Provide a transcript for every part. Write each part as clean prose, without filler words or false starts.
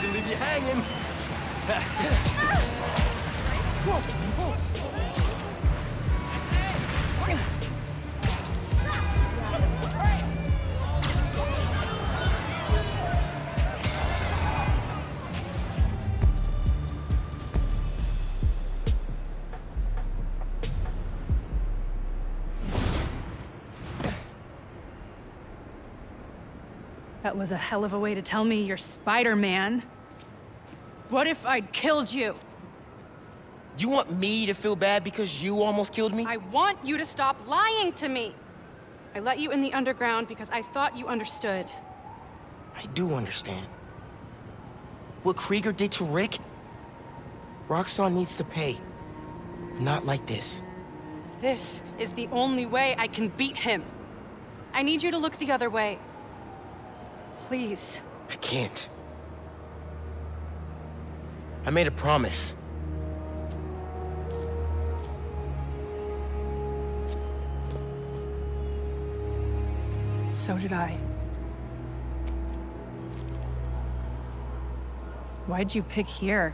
to leave you hanging. That was a hell of a way to tell me you're Spider-Man. What if I'd killed you? You want me to feel bad because you almost killed me? I want you to stop lying to me! I let you in the underground because I thought you understood. I do understand. What Krieger did to Rick? Roxxon needs to pay. Not like this. This is the only way I can beat him. I need you to look the other way. Please. I can't. I made a promise. So did I. Why'd you pick here?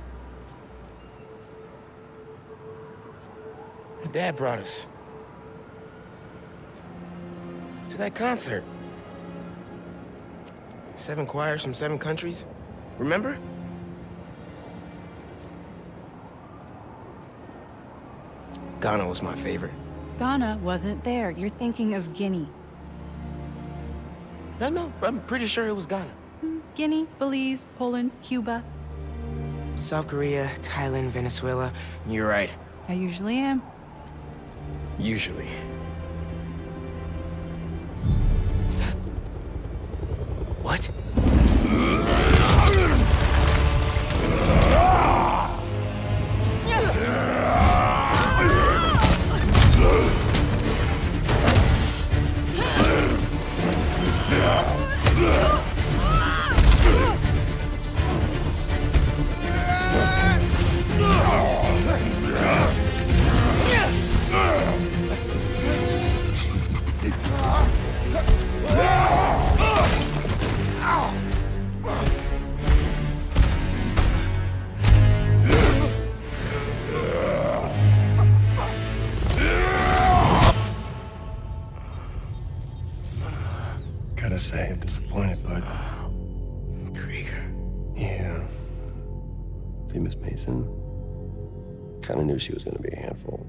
My dad brought us. To that concert. 7 choirs from 7 countries. Remember? Ghana was my favorite. Ghana wasn't there. You're thinking of Guinea. No, I'm pretty sure it was Ghana. Guinea, Belize, Poland, Cuba. South Korea, Thailand, Venezuela. You're right. I usually am. Usually. What? She was gonna be a handful.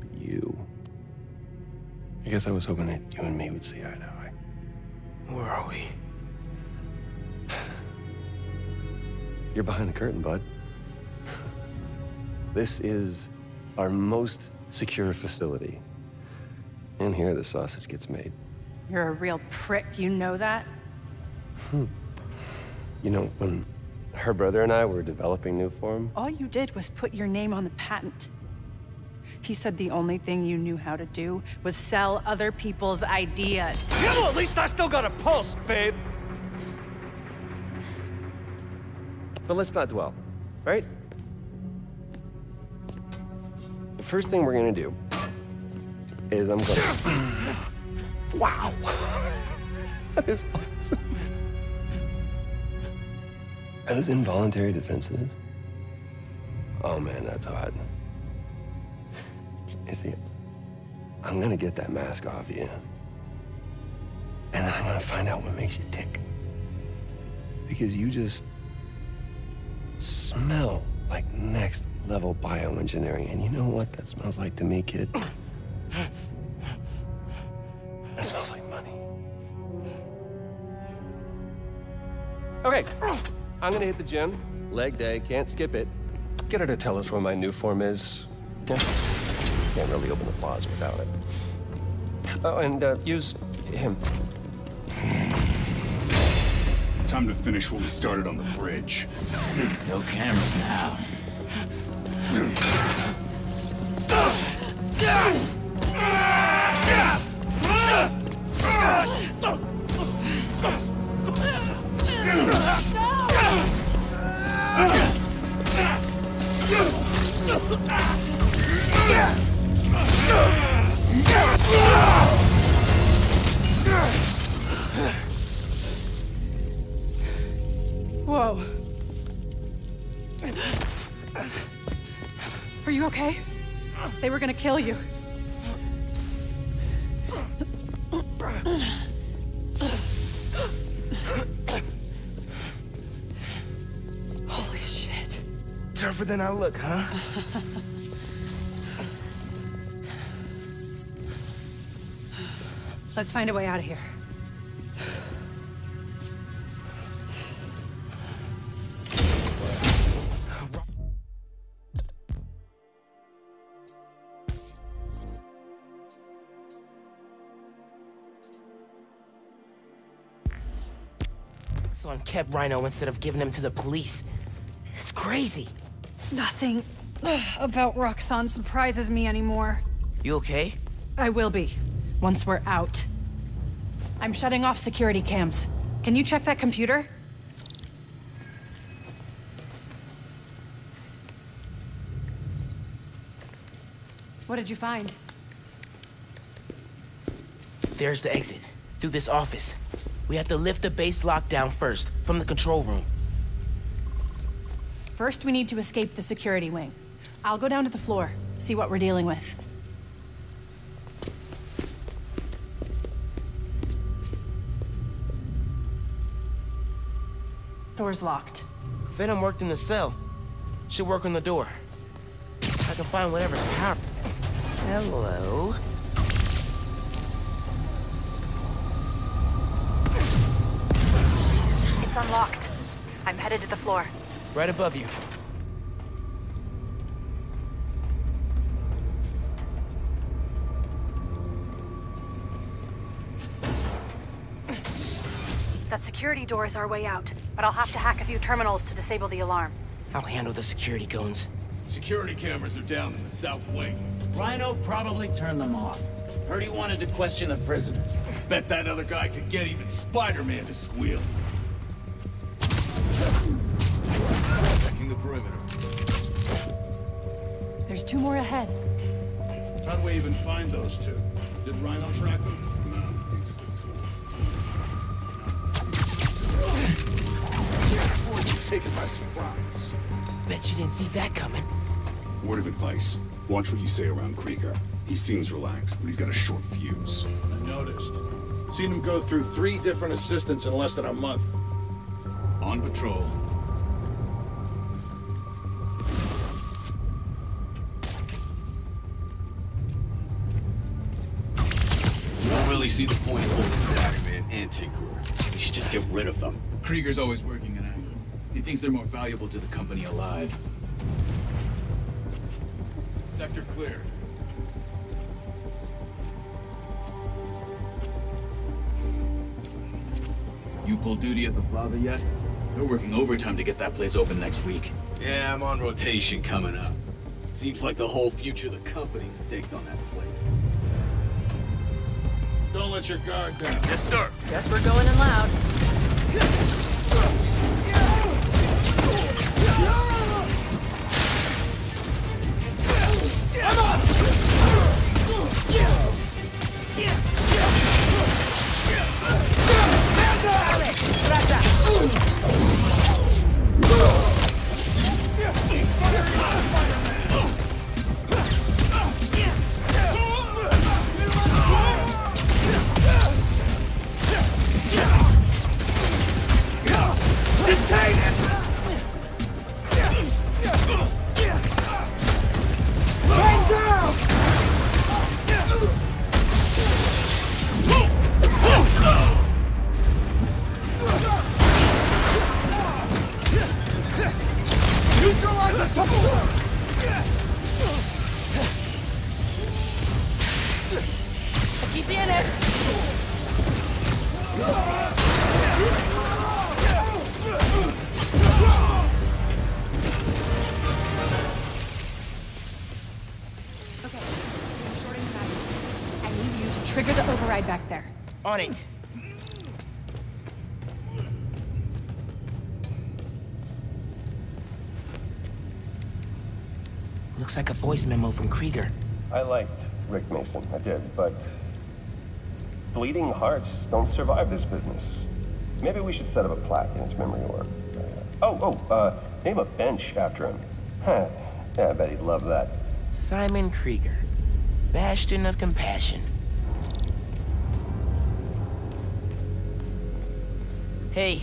But you. I guess I was hoping that you and me would see eye to eye. Where are we? You're behind the curtain, bud. This is our most secure facility. And here the sausage gets made. You're a real prick, you know that? You know, when her brother and I were developing new form. All you did was put your name on the patent. He said the only thing you knew how to do was sell other people's ideas. Yeah, well, at least I still got a pulse, babe. But let's not dwell, right? The first thing we're gonna do is I'm gonna... Wow! That is awesome. Are those involuntary defenses? Oh man, that's hot. You see, I'm gonna get that mask off you. And I'm gonna find out what makes you tick. Because you just smell like next level bioengineering. And you know what that smells like to me, kid? That smells like money. Okay. I'm gonna hit the gym. Leg day, can't skip it. Get her to tell us where my new form is. Can't really open the paws without it. Oh, and use him. Time to finish what we started on the bridge. No cameras now. Whoa. Are you okay? They were gonna kill you. Holy shit. Tougher than I look, huh? Let's find a way out of here. Roxxon kept Rhino instead of giving him to the police. It's crazy. Nothing about Roxxon surprises me anymore. You okay? I will be. Once we're out. I'm shutting off security cams. Can you check that computer? What did you find? There's the exit. Through this office. We have to lift the base lockdown first, from the control room. First, we need to escape the security wing. I'll go down to the floor, see what we're dealing with. Door's locked. Venom worked in the cell. Should work on the door. I can find whatever's power. Hello. It's unlocked. I'm headed to the floor. Right above you. That security door is our way out, but I'll have to hack a few terminals to disable the alarm. I'll handle the security goons. Security cameras are down in the south wing. Rhino probably turned them off. Heard he wanted to question the prisoners. Bet that other guy could get even Spider-Man to squeal. Checking the perimeter. There's two more ahead. How do we even find those two? Did Rhino track them? Taken by surprise. Bet you didn't see that coming. Word of advice. Watch what you say around Krieger. He seems relaxed, but he's got a short fuse. I noticed. Seen him go through 3 different assistants in less than a month. On patrol. You don't really see the point of holding Spider-Man and Tinkerer. We should just get rid of them. Krieger's always working in anger. He thinks they're more valuable to the company alive. Sector clear. You pull duty at the plaza yet? They're working overtime to get that place open next week. Yeah, I'm on rotation coming up. Seems like the whole future of the company's staked on that place. Don't let your guard down. Yes, sir. Guess we're going in loud. On it. Looks like a voice memo from Krieger. I liked Rick Mason, I did, but bleeding hearts don't survive this business. Maybe we should set up a plaque in its memory or Name a bench after him. Huh. Yeah, I bet he'd love that. Simon Krieger, bastion of compassion. Hey,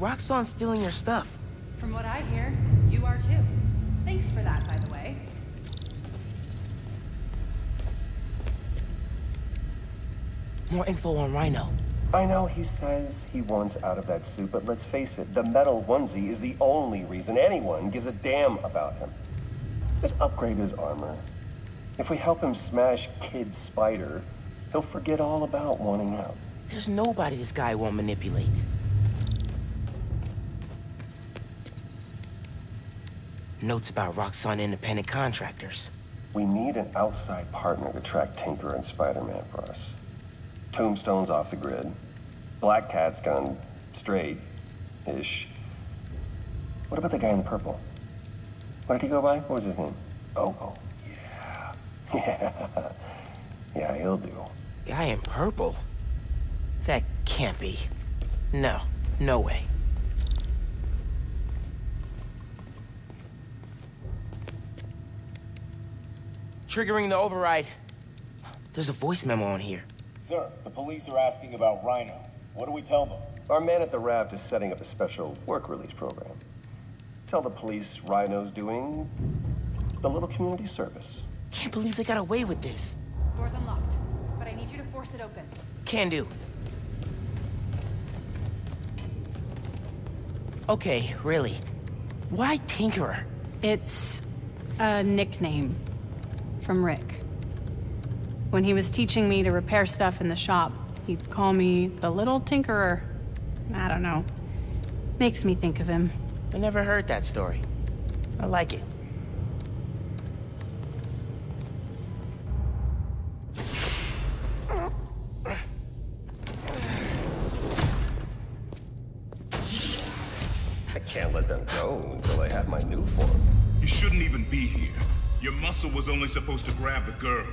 Roxxon's stealing your stuff. From what I hear, you are too. Thanks for that, by the way. More info on Rhino. I know he says he wants out of that suit, but let's face it, the metal onesie is the only reason anyone gives a damn about him. Just upgrade his armor. If we help him smash Kid Spider, he'll forget all about wanting out. There's nobody this guy won't manipulate. Notes about Roxxon independent contractors. We need an outside partner to track Tinkerer and Spider-Man for us. Tombstone's off the grid. Black Cat's gone straight-ish. What about the guy in the purple? What did he go by? What was his name? Oh, yeah. Yeah. Yeah, he'll do. Guy in purple? That can't be. No. No way. Triggering the override. There's a voice memo on here. Sir, the police are asking about Rhino. What do we tell them? Our man at the raft is setting up a special work release program. Tell the police Rhino's doing the little community service. Can't believe they got away with this. Door's unlocked, but I need you to force it open. Can do. Okay, really. Why Tinkerer? It's a nickname from Rick. When he was teaching me to repair stuff in the shop, he'd call me the little Tinkerer. I don't know. Makes me think of him. I never heard that story. I like it. I can't let them go until I have my new form. You shouldn't even be here. Your muscle was only supposed to grab the girl.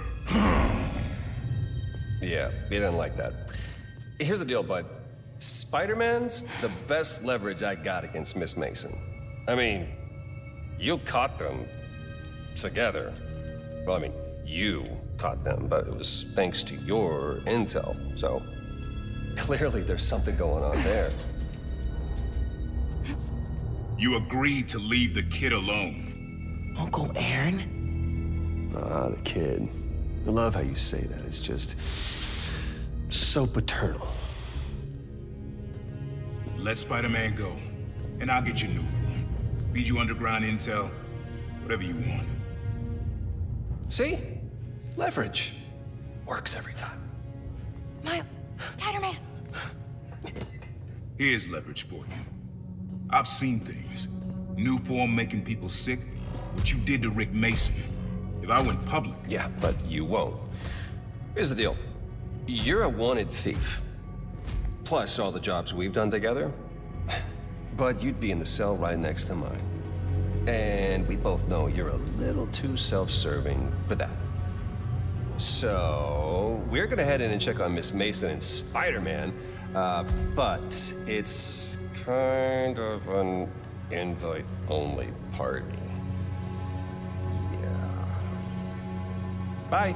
Yeah, he didn't like that. Here's the deal, bud. Spider-Man's the best leverage I got against Miss Mason. I mean, you caught them together. Well, I mean, you caught them, but it was thanks to your intel. So clearly there's something going on there. You agreed to leave the kid alone. Uncle Aaron? Ah, the kid. I love how you say that. It's just so paternal. Let Spider-Man go, and I'll get you new form. Feed you underground intel, whatever you want. See? Leverage. Works every time. Miles, Spider-Man! Here's leverage for you. I've seen things. New form making people sick, what you did to Rick Mason. If I went public... Yeah, but you won't. Here's the deal. You're a wanted thief. Plus all the jobs we've done together. But you'd be in the cell right next to mine. And we both know you're a little too self-serving for that. So we're gonna head in and check on Miss Mason and Spider-Man. But it's kind of an invite-only party. Bye.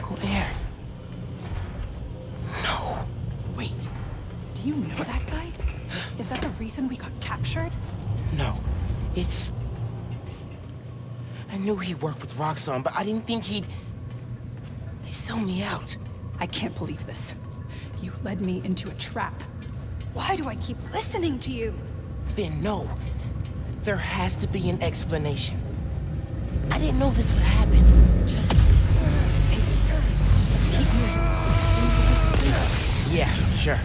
Go there. No. Wait. Do you know that guy? Is that the reason we got captured? No. It's... I knew he worked with Roxxon, but I didn't think he'd sell me out. I can't believe this. You led me into a trap. Why do I keep listening to you? Finn, no. There has to be an explanation. I didn't know this would happen. Just say the turn. Let's keep moving. Yeah, sure.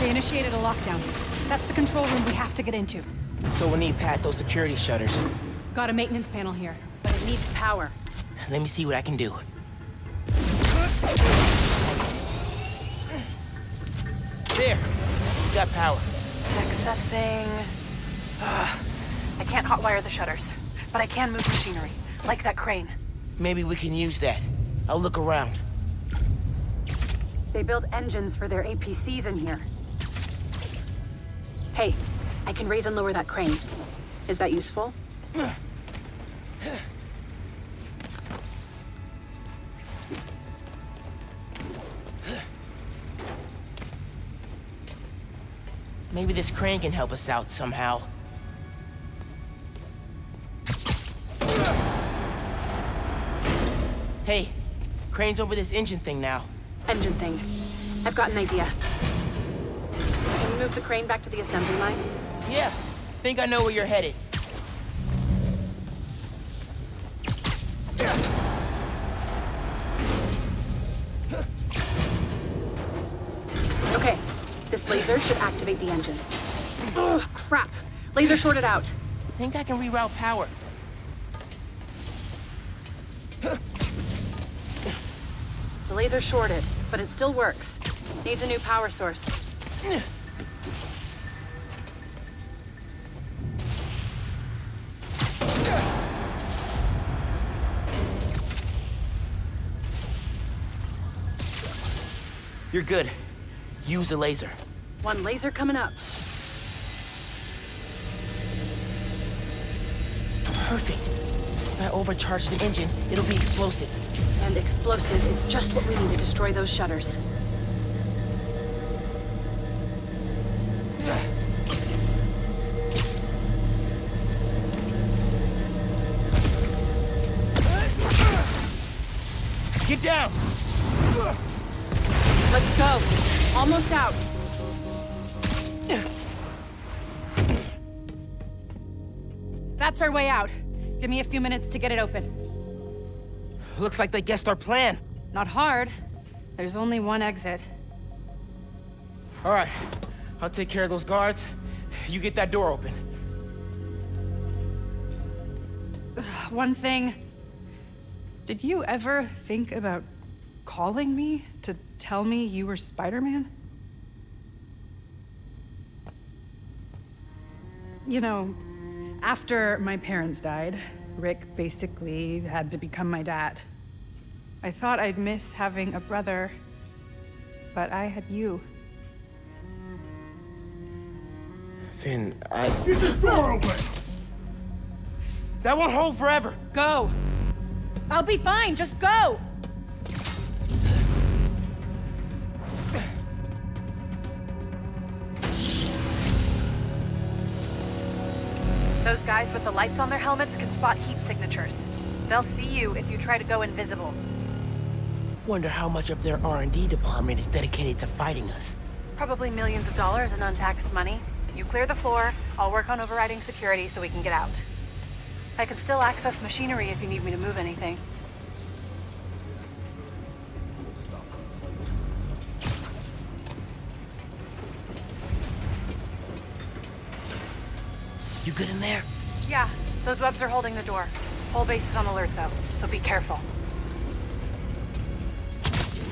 They initiated a lockdown. That's the control room we have to get into. So we'll need past those security shutters. Got a maintenance panel here, but it needs power. Let me see what I can do. There! Got power. Accessing... I can't hotwire the shutters, but I can move machinery, like that crane. Maybe we can use that. I'll look around. They build engines for their APCs in here. Hey, I can raise and lower that crane. Is that useful? Maybe this crane can help us out somehow. Hey, crane's over this engine thing now. Engine thing. I've got an idea. Can we move the crane back to the assembly line? Yeah, think I know where you're headed. Okay, this laser should activate the engine. Oh, crap. Laser shorted out. I think I can reroute power. The laser shorted, but it still works. Needs a new power source. You're good. Use a laser. One laser coming up. Perfect. If I overcharge the engine, it'll be explosive. And explosive is just what we need to destroy those shutters. Get down! Let's go! Almost out! That's our way out. Give me a few minutes to get it open. Looks like they guessed our plan. Not hard. There's only one exit. All right. I'll take care of those guards. You get that door open. One thing. Did you ever think about calling me to tell me you were Spider-Man? You know, after my parents died, Rick basically had to become my dad. I thought I'd miss having a brother, but I had you. Finn, Get this door open! That won't hold forever! Go! I'll be fine, just go! Those guys with the lights on their helmets can spot heat signatures. They'll see you if you try to go invisible. Wonder how much of their R&D department is dedicated to fighting us. Probably millions of dollars in untaxed money. You clear the floor, I'll work on overriding security so we can get out. I can still access machinery if you need me to move anything. You good in there? Yeah, those webs are holding the door. Whole base is on alert though, so be careful.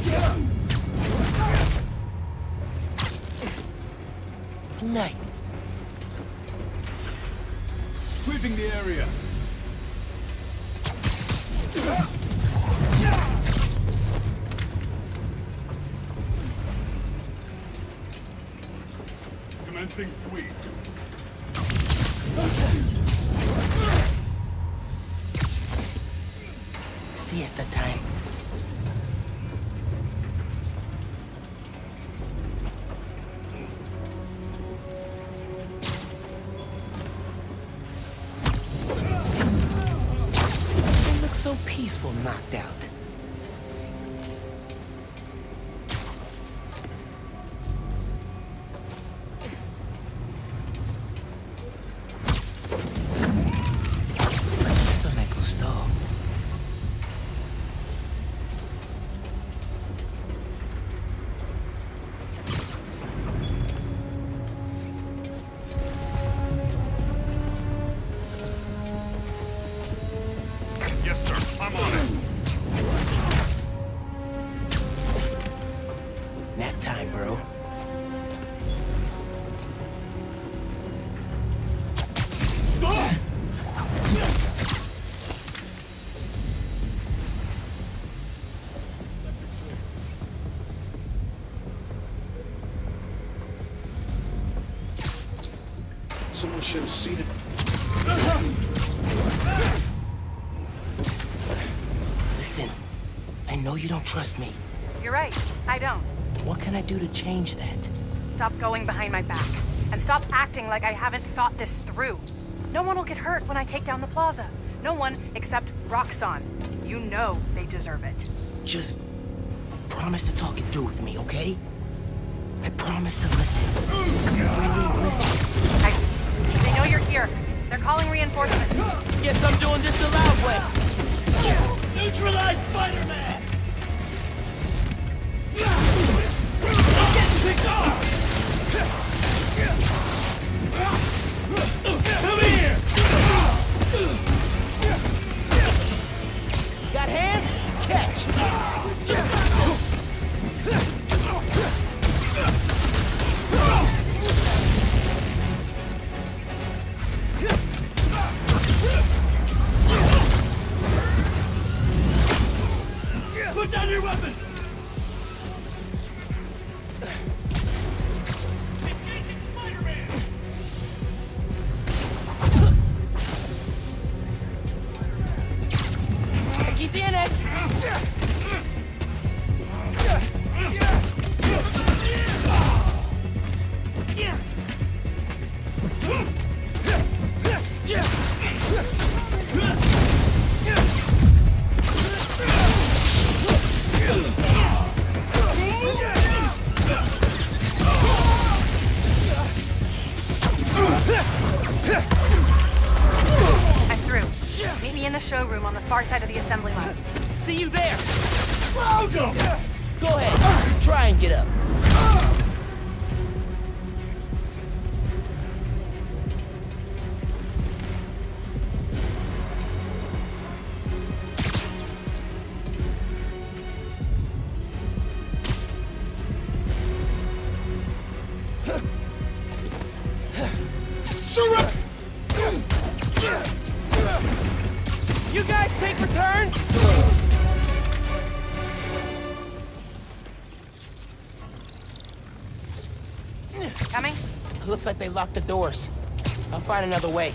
Good night. Sweeping the area. Commencing sweep. Siesta time. It looks so peaceful knocked out. Yes, sir. I'm on it. Someone should have seen it. Listen, I know you don't trust me. You're right, I don't. What can I do to change that? Stop going behind my back, and stop acting like I haven't thought this through. No one will get hurt when I take down the plaza. No one except Roxxon. You know they deserve it. Just promise to talk it through with me, okay? I promise to listen. Really listen. They know you're here. They're calling reinforcements. Guess I'm doing this the loud way. Neutralize Spider-Man! I'm getting picked off! Come here! Got hands? Catch! Put down your weapon! Looks like they locked the doors. I'll find another way.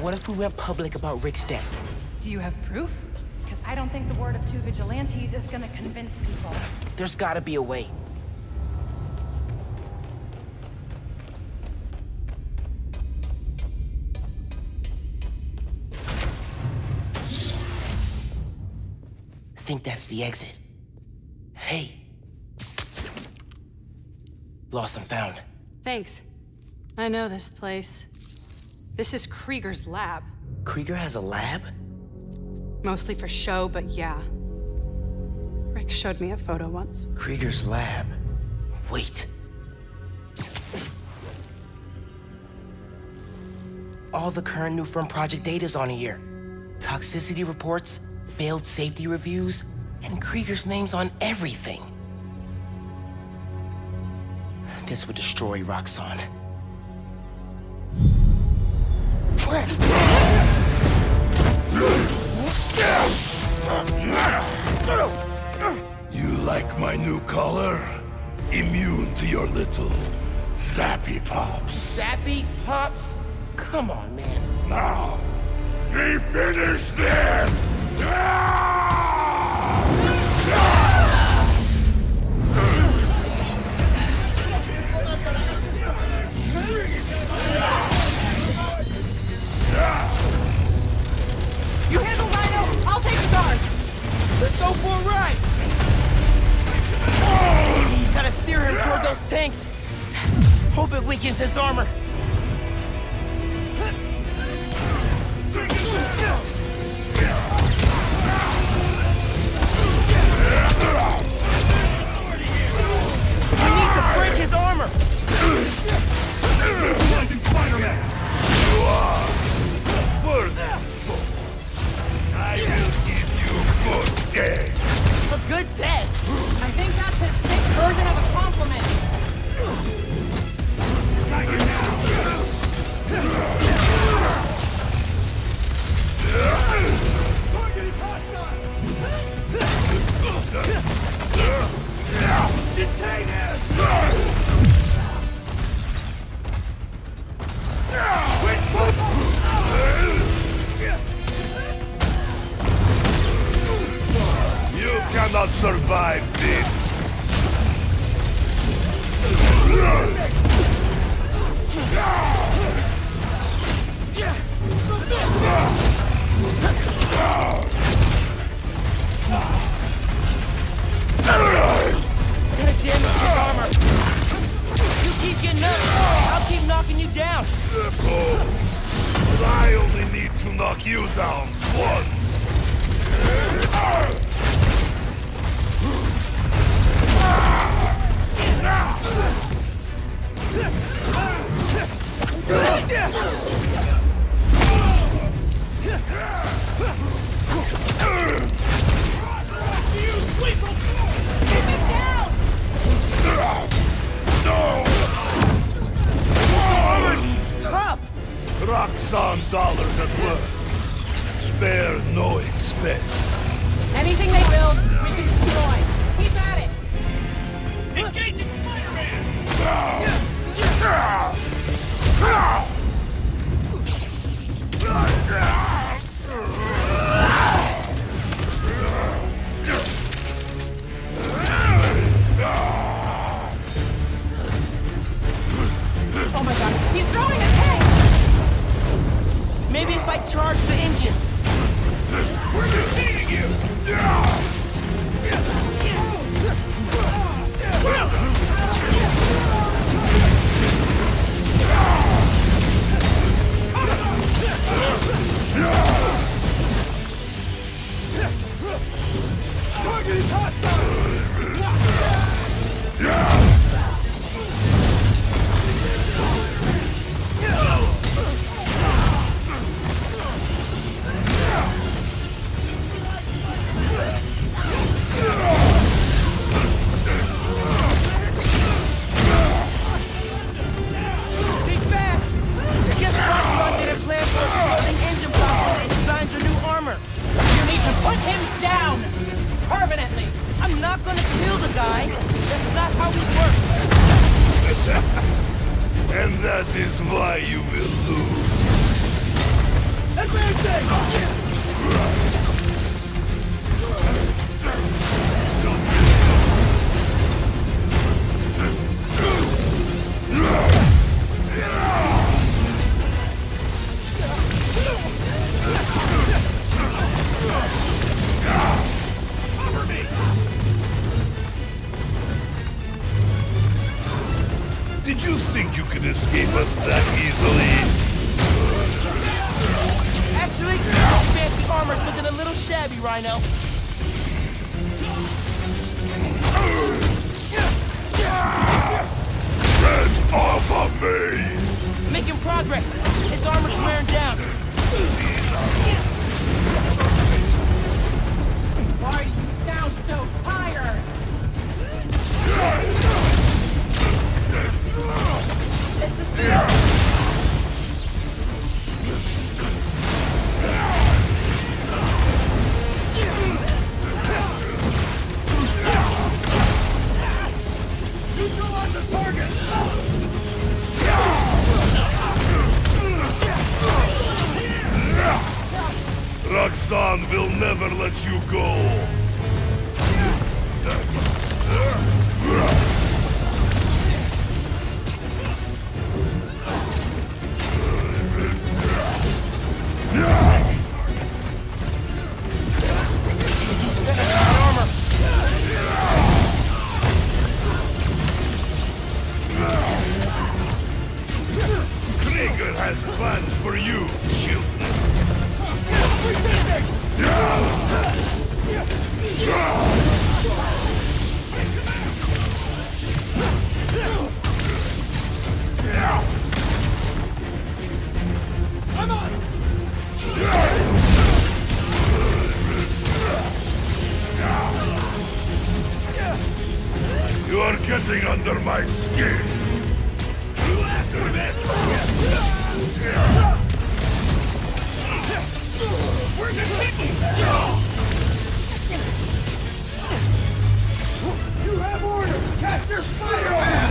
What if we went public about Rick's death? Do you have proof? Because I don't think the word of two vigilantes is gonna convince people. There's gotta be a way. I think that's the exit. Hey. Lost and found. Thanks. I know this place. This is Krieger's lab. Krieger has a lab? Mostly for show, but yeah. Rick showed me a photo once. Krieger's lab. Wait. All the current new firm project data's on here. Toxicity reports, failed safety reviews, and Krieger's name's on everything. This would destroy Roxxon. You like my new color? Immune to your little zappy pops. Zappy pops? Come on, man. Now, we finish this! You handle Rhino, I'll take the guard! Let's go for a ride! Oh. Gotta steer him toward those tanks! Hope it weakens his armor! We need to break his armor! Utilizing Spider-Man! will not survive this. I'm gonna damage your armor. You keep getting up, I'll keep knocking you down. I only need to knock you down once. Tough. Roxxon dollars at work. Spare no expense. Anything they build, we can destroy. Keep at it. Engaging Spider-Man! Oh my god, he's throwing a tank! Maybe if I charge the engines. We're defeating you! Target hostile! Put him down! Permanently! I'm not gonna kill the guy! That's not how we work! And that is why you will lose! Advancing! Cover me! Did you think you could escape us that easily? Actually, this fancy armor's looking a little shabby, Rhino. Get off of me! Making progress. His armor's wearing down. Why do you sound so tired? It's the spear! You go on the target! Roxxon will never let you go! Krieger has plans for you, children! Come on! You are getting under my skin! You after this! Where's the people? You have orders! Cast your fire!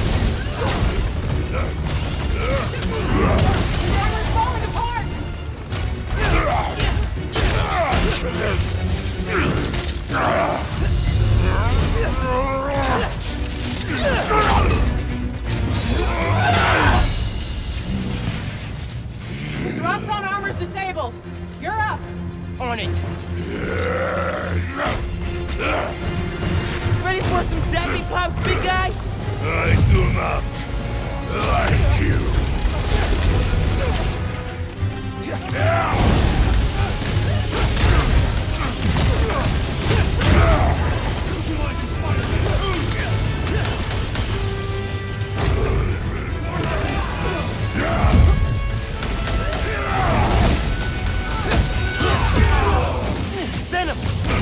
Roxxon armor's disabled. You're up. On it. Ready for some zappy pops, big guy? I do not like you. Venom!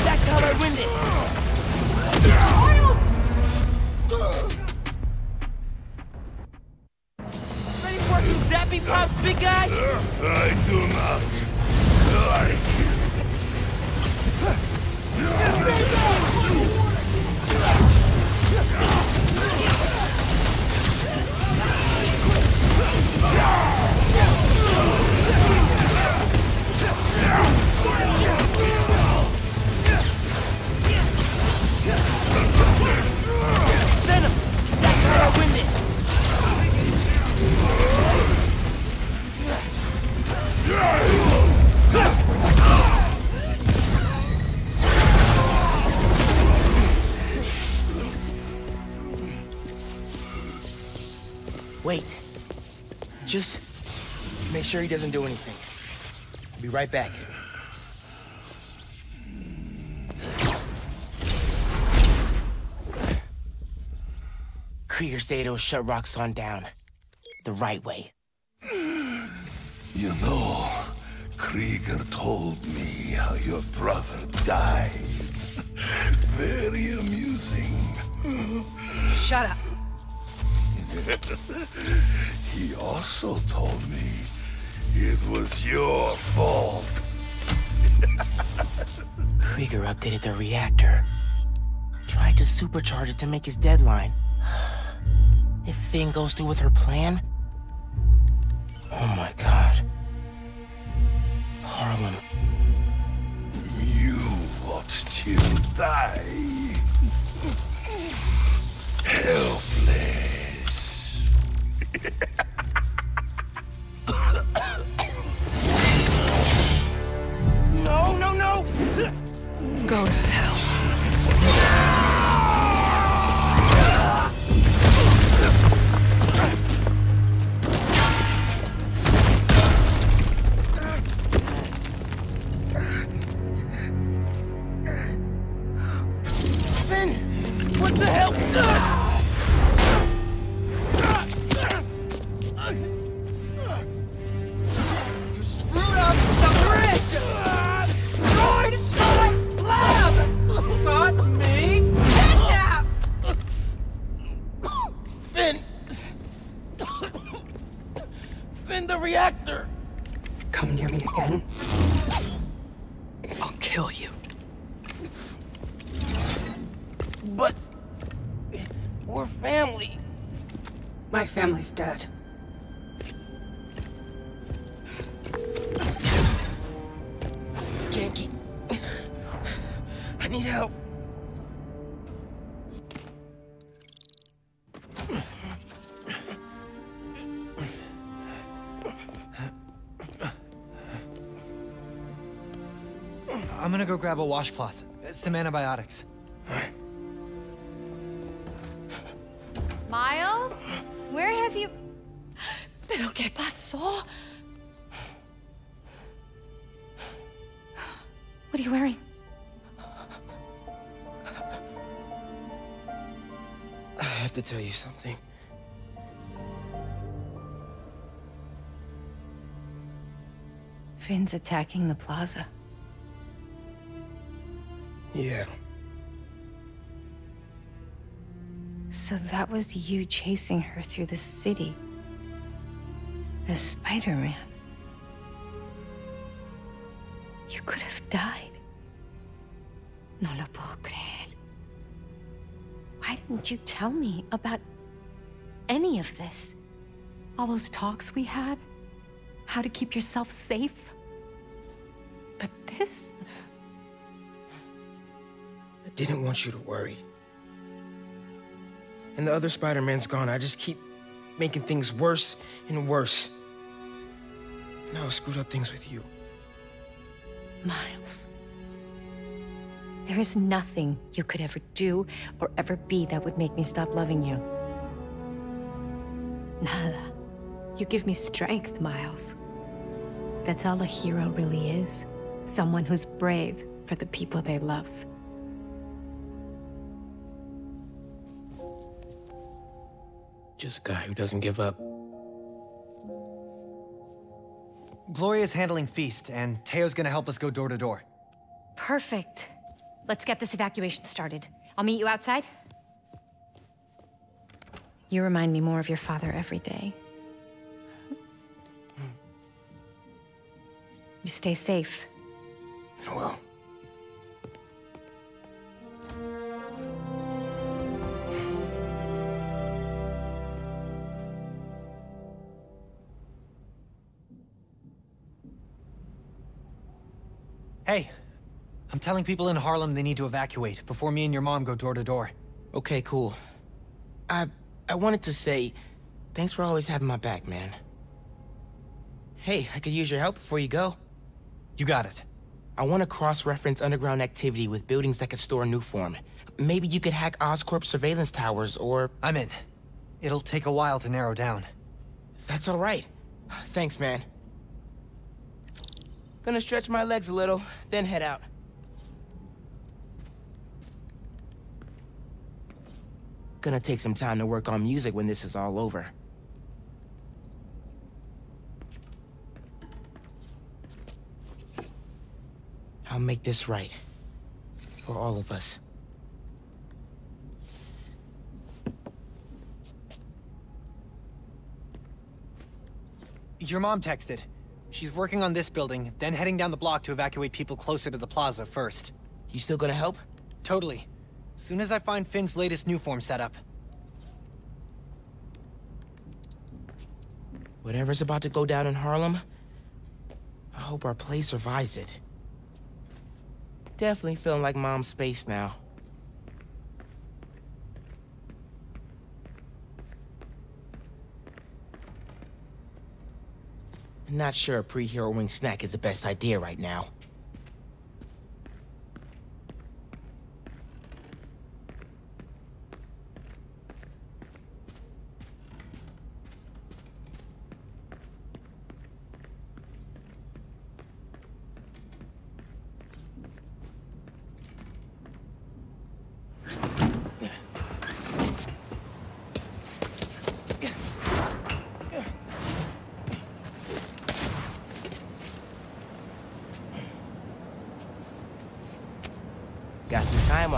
That's how I win this! Ready for some zappy pops, big guy? I do not like you. Wait. Just make sure he doesn't do anything. I'll be right back. Krieger Zato shut Roxxon down. The right way. You know, Krieger told me how your brother died. Very amusing. Shut up. He also told me it was your fault. Krieger updated the reactor. Tried to supercharge it to make his deadline. If Finn goes through with her plan... Oh my god. Harlem. You ought to die. Helpless. No, no, no! Go to hell. Finn! What the hell? Come near me again, I'll kill you. But... we're family. My family's dead. Janky, I need help. I'm gonna go grab a washcloth, some antibiotics. Miles? Where have you... Pero que pasó? What are you wearing? I have to tell you something. Finn's attacking the plaza. Yeah. So that was you chasing her through the city as Spider-Man. You could have died. No lo puedo creer. Why didn't you tell me about any of this? All those talks we had? How to keep yourself safe? But this... I didn't want you to worry. And the other Spider-Man's gone. I just keep making things worse and worse. No, screwed up things with you. Miles. There is nothing you could ever do or ever be that would make me stop loving you. Nada. You give me strength, Miles. That's all a hero really is. Someone who's brave for the people they love. Just a guy who doesn't give up. Gloria's handling Feast, and Teo's gonna help us go door to door. Perfect. Let's get this evacuation started. I'll meet you outside. You remind me more of your father every day. You stay safe. I will. Hey, I'm telling people in Harlem they need to evacuate before me and your mom go door to door. Okay, cool. I wanted to say, thanks for always having my back, man. Hey, I could use your help before you go. You got it. I want to cross-reference underground activity with buildings that could store a new form. Maybe you could hack Oscorp surveillance towers, or... I'm in. It'll take a while to narrow down. That's all right. Thanks, man. Gonna stretch my legs a little, then head out. Gonna take some time to work on music when this is all over. I'll make this right. For all of us. Your mom texted. She's working on this building, then heading down the block to evacuate people closer to the plaza first. You still gonna help? Totally. Soon as I find Finn's latest new form setup. Whatever's about to go down in Harlem, I hope our play survives it. Definitely feeling like mom's space now. Not sure a pre-hero wing snack is the best idea right now.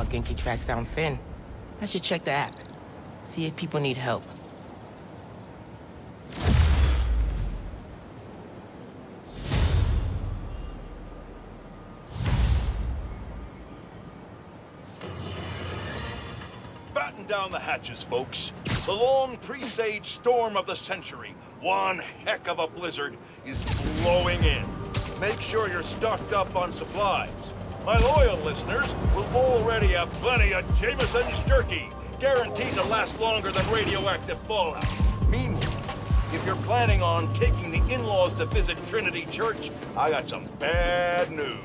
Genki tracks down Finn. I should check the app. See if people need help. Batten down the hatches, folks. The long presaged storm of the century, one heck of a blizzard, is blowing in. Make sure you're stocked up on supplies. My loyal listeners will already have plenty of Jameson's jerky, guaranteed to last longer than radioactive fallout. Meanwhile, if you're planning on taking the in-laws to visit Trinity Church, I got some bad news.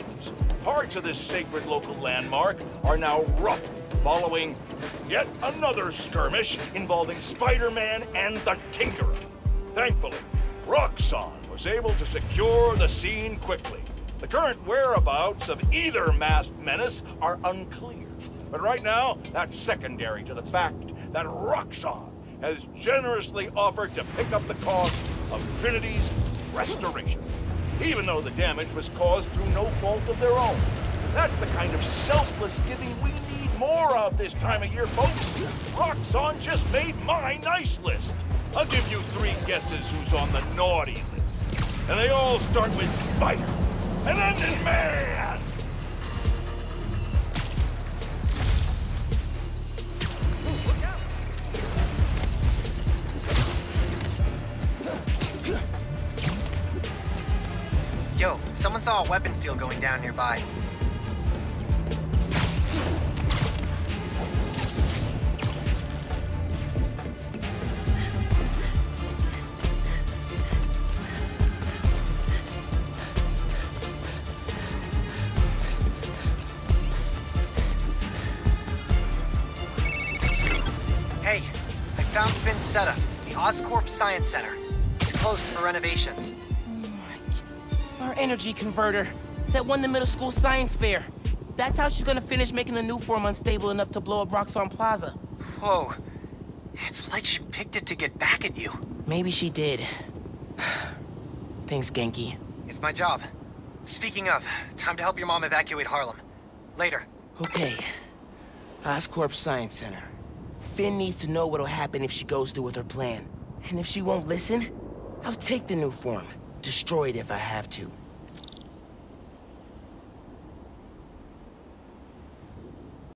Parts of this sacred local landmark are now rough, following yet another skirmish involving Spider-Man and the Tinkerer. Thankfully, Roxxon was able to secure the scene quickly. The current whereabouts of either masked menace are unclear. But right now, that's secondary to the fact that Roxxon has generously offered to pick up the cost of Trinity's restoration, even though the damage was caused through no fault of their own. That's the kind of selfless giving we need more of this time of year, folks. Roxxon just made my nice list. I'll give you 3 guesses who's on the naughty list. And they all start with Spider. An engine man! Ooh, look out. Yo, someone saw a weapons deal going down nearby. found Fincetta, the Oscorp Science Center. It's closed for renovations. Our energy converter that won the middle school science fair. That's how she's gonna finish making the new form unstable enough to blow up Roxxon Plaza. Whoa. It's like she picked it to get back at you. Maybe she did. Thanks, Genki. It's my job. Speaking of, time to help your mom evacuate Harlem. Later. Okay. Oscorp Science Center. Finn needs to know what'll happen if she goes through with her plan. And if she won't listen, I'll take the new form. Destroy it if I have to.